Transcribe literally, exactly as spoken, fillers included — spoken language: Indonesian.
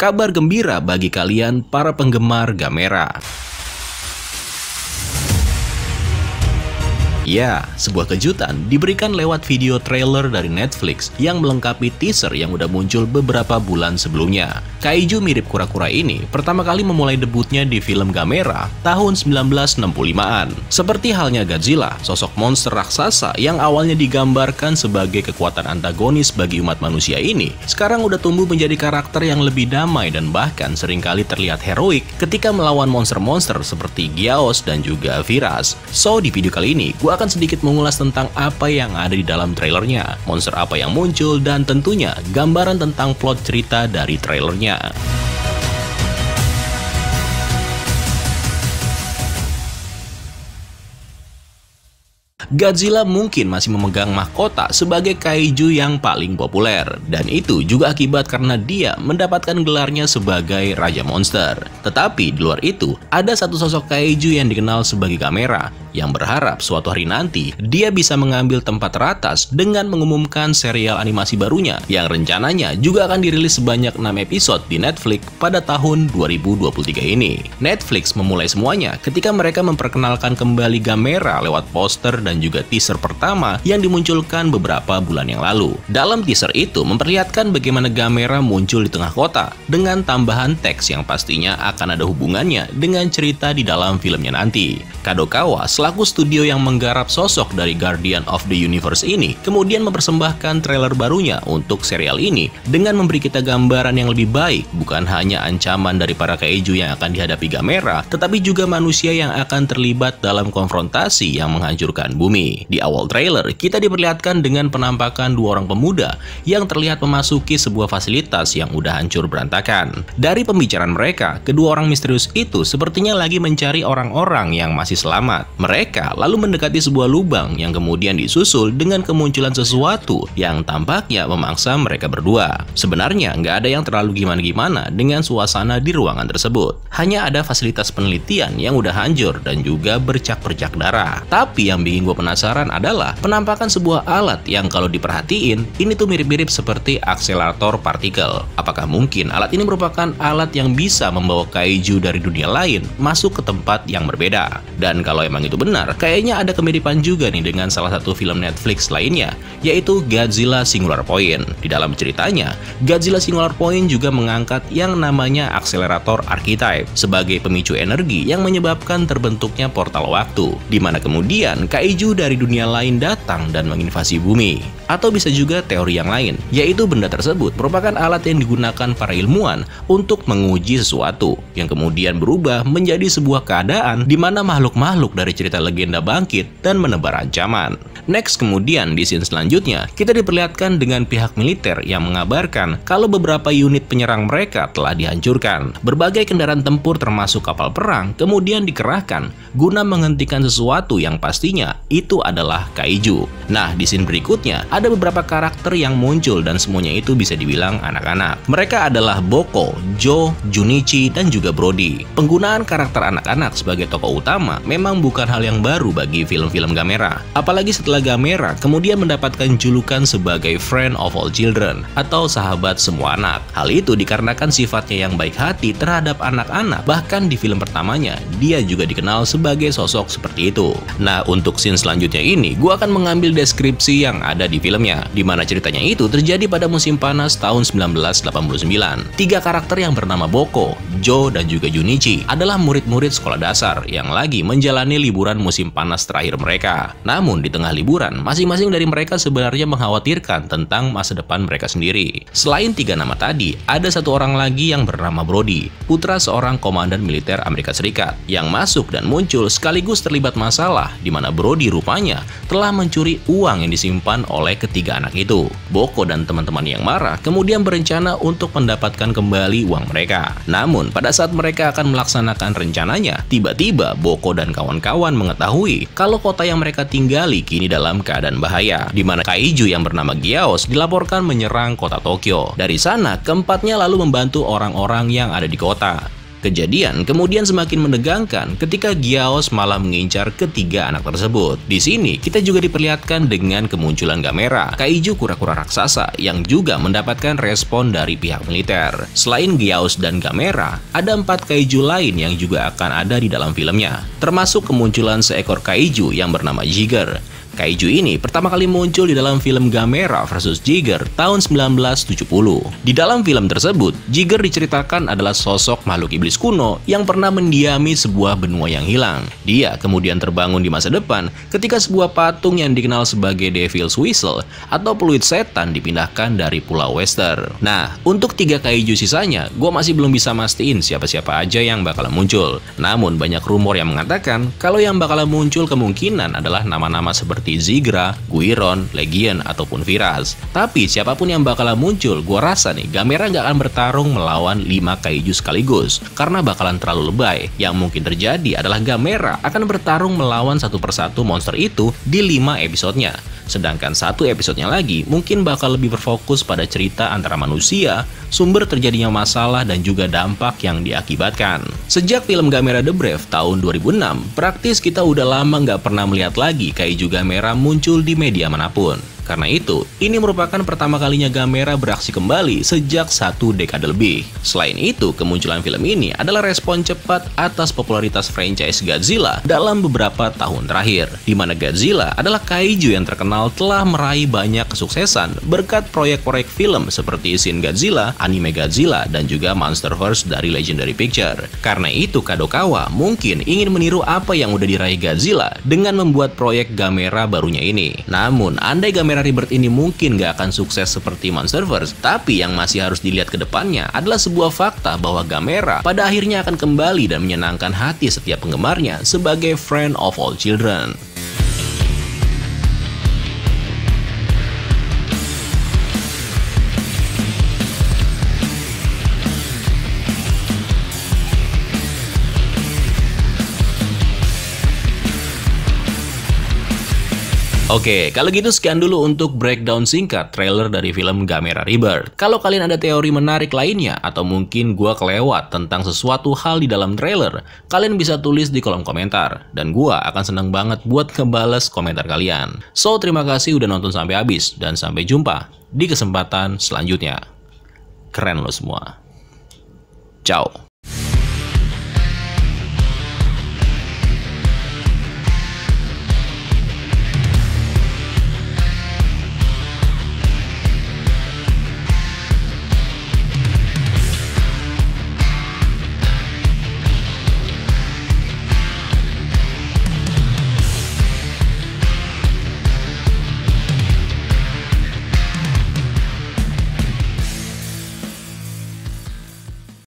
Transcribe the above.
kabar gembira bagi kalian para penggemar Gamera. Ya, sebuah kejutan diberikan lewat video trailer dari Netflix yang melengkapi teaser yang udah muncul beberapa bulan sebelumnya. Kaiju mirip kura-kura ini pertama kali memulai debutnya di film Gamera tahun seribu sembilan ratus enam puluh lima-an. Seperti halnya Godzilla, sosok monster raksasa yang awalnya digambarkan sebagai kekuatan antagonis bagi umat manusia ini, sekarang udah tumbuh menjadi karakter yang lebih damai dan bahkan seringkali terlihat heroik ketika melawan monster-monster seperti Gyaos dan juga Viras. So, di video kali ini, gua akan sedikit mengulas tentang apa yang ada di dalam trailernya, monster apa yang muncul, dan tentunya gambaran tentang plot cerita dari trailernya. Godzilla mungkin masih memegang mahkota sebagai kaiju yang paling populer, dan itu juga akibat karena dia mendapatkan gelarnya sebagai Raja Monster. Tetapi di luar itu, ada satu sosok kaiju yang dikenal sebagai Gamera, yang berharap suatu hari nanti dia bisa mengambil tempat teratas dengan mengumumkan serial animasi barunya, yang rencananya juga akan dirilis sebanyak enam episode di Netflix pada tahun dua ribu dua puluh tiga ini. Netflix memulai semuanya ketika mereka memperkenalkan kembali Gamera lewat poster dan juga teaser pertama yang dimunculkan beberapa bulan yang lalu. Dalam teaser itu memperlihatkan bagaimana Gamera muncul di tengah kota dengan tambahan teks yang pastinya akan ada hubungannya dengan cerita di dalam filmnya nanti. Kadokawa selaku studio yang menggarap sosok dari Guardian of the Universe ini kemudian mempersembahkan trailer barunya untuk serial ini dengan memberi kita gambaran yang lebih baik bukan hanya ancaman dari para kaiju yang akan dihadapi Gamera, tetapi juga manusia yang akan terlibat dalam konfrontasi yang menghancurkan bumi. Di awal trailer, kita diperlihatkan dengan penampakan dua orang pemuda yang terlihat memasuki sebuah fasilitas yang udah hancur berantakan. Dari pembicaraan mereka, kedua orang misterius itu sepertinya lagi mencari orang-orang yang masih selamat. Mereka lalu mendekati sebuah lubang yang kemudian disusul dengan kemunculan sesuatu yang tampaknya memangsa mereka berdua. Sebenarnya nggak ada yang terlalu gimana-gimana dengan suasana di ruangan tersebut. Hanya ada fasilitas penelitian yang udah hancur dan juga bercak-bercak darah. Tapi yang bikin gue penasaran adalah penampakan sebuah alat yang kalau diperhatiin ini tuh mirip-mirip seperti akselerator partikel. Apakah mungkin alat ini merupakan alat yang bisa membawa kaiju dari dunia lain masuk ke tempat yang berbeda? Dan kalau emang itu benar, kayaknya ada kemiripan juga nih dengan salah satu film Netflix lainnya, yaitu Godzilla Singular Point. Di dalam ceritanya, Godzilla Singular Point juga mengangkat yang namanya akselerator archetype sebagai pemicu energi yang menyebabkan terbentuknya portal waktu, di mana kemudian kaiju dari dunia lain datang dan menginvasi bumi. Atau bisa juga teori yang lain, yaitu benda tersebut merupakan alat yang digunakan para ilmuwan untuk menguji sesuatu, yang kemudian berubah menjadi sebuah keadaan di mana makhluk-makhluk dari cerita legenda bangkit dan menebar ancaman. Next, kemudian di scene selanjutnya, kita diperlihatkan dengan pihak militer yang mengabarkan kalau beberapa unit penyerang mereka telah dihancurkan. Berbagai kendaraan tempur termasuk kapal perang kemudian dikerahkan guna menghentikan sesuatu yang pastinya itu adalah kaiju. Nah, di scene berikutnya ada beberapa karakter yang muncul dan semuanya itu bisa dibilang anak-anak. Mereka adalah Boko, Jo, Junichi, dan juga Brody. Penggunaan karakter anak-anak sebagai tokoh utama memang bukan hal yang baru bagi film-film Gamera. Apalagi setelah Gamera kemudian mendapatkan julukan sebagai Friend of All Children atau sahabat semua anak. Hal itu dikarenakan sifatnya yang baik hati terhadap anak-anak. Bahkan di film pertamanya, dia juga dikenal sebagai sosok seperti itu. Nah, untuk scene selanjutnya ini, gue akan mengambil deskripsi yang ada di filmnya, di mana ceritanya itu terjadi pada musim panas tahun seribu sembilan ratus delapan puluh sembilan. Tiga karakter yang bernama Boko, Jo, dan juga Junichi adalah murid-murid sekolah dasar yang lagi menjalani liburan musim panas terakhir mereka. Namun di tengah liburan, masing-masing dari mereka sebenarnya mengkhawatirkan tentang masa depan mereka sendiri. Selain tiga nama tadi, ada satu orang lagi yang bernama Brody, putra seorang komandan militer Amerika Serikat, yang masuk dan muncul sekaligus terlibat masalah di mana Brody rupanya telah mencuri uang yang disimpan oleh ketiga anak itu. Boko dan teman-teman yang marah kemudian berencana untuk mendapatkan kembali uang mereka. Namun, pada saat mereka akan melaksanakan rencananya, tiba-tiba Boko dan kawan-kawan mengetahui kalau kota yang mereka tinggali kini dalam keadaan bahaya, di mana kaiju yang bernama Gyaos dilaporkan menyerang kota Tokyo. Dari sana, keempatnya lalu membantu orang-orang yang ada di kota. Kejadian kemudian semakin menegangkan ketika Gyaos malah mengincar ketiga anak tersebut. Di sini kita juga diperlihatkan dengan kemunculan Gamera, kaiju kura-kura raksasa yang juga mendapatkan respon dari pihak militer. Selain Gyaos dan Gamera, ada empat kaiju lain yang juga akan ada di dalam filmnya, termasuk kemunculan seekor kaiju yang bernama Jiger. Kaiju ini pertama kali muncul di dalam film Gamera versus. Jiger tahun seribu sembilan ratus tujuh puluh. Di dalam film tersebut, Jiger diceritakan adalah sosok makhluk iblis kuno yang pernah mendiami sebuah benua yang hilang. Dia kemudian terbangun di masa depan ketika sebuah patung yang dikenal sebagai Devil's Whistle atau peluit setan dipindahkan dari Pulau Wester. Nah, untuk tiga kaiju sisanya, gue masih belum bisa mastiin siapa-siapa aja yang bakalan muncul. Namun banyak rumor yang mengatakan kalau yang bakalan muncul kemungkinan adalah nama-nama seperti Zigra, Guiron, Legion, ataupun Viras. Tapi siapapun yang bakalan muncul, gue rasa nih Gamera nggak akan bertarung melawan lima kaiju sekaligus karena bakalan terlalu lebay. Yang mungkin terjadi adalah Gamera akan bertarung melawan satu persatu monster itu di lima episodenya. Sedangkan satu episodenya lagi mungkin bakal lebih berfokus pada cerita antara manusia, sumber terjadinya masalah, dan juga dampak yang diakibatkan. Sejak film Gamera The Brave tahun dua ribu enam, praktis kita udah lama nggak pernah melihat lagi kaiju Gamera muncul di media manapun. Karena itu, ini merupakan pertama kalinya Gamera beraksi kembali sejak satu dekade lebih. Selain itu, kemunculan film ini adalah respon cepat atas popularitas franchise Godzilla dalam beberapa tahun terakhir, di mana Godzilla adalah kaiju yang terkenal telah meraih banyak kesuksesan berkat proyek-proyek film seperti Shin Godzilla, anime Godzilla, dan juga MonsterVerse dari Legendary Picture. Karena itu, Kadokawa mungkin ingin meniru apa yang udah diraih Godzilla dengan membuat proyek Gamera barunya ini. Namun, andai Gamera Rebirth ini mungkin gak akan sukses seperti MonsterVerse, tapi yang masih harus dilihat ke depannya adalah sebuah fakta bahwa Gamera pada akhirnya akan kembali dan menyenangkan hati setiap penggemarnya sebagai friend of all children. Oke, kalau gitu sekian dulu untuk breakdown singkat trailer dari film Gamera Rebirth. Kalau kalian ada teori menarik lainnya, atau mungkin gua kelewat tentang sesuatu hal di dalam trailer, kalian bisa tulis di kolom komentar, dan gua akan senang banget buat ngebales komentar kalian. So, terima kasih udah nonton sampai habis, dan sampai jumpa di kesempatan selanjutnya. Keren lo semua. Ciao.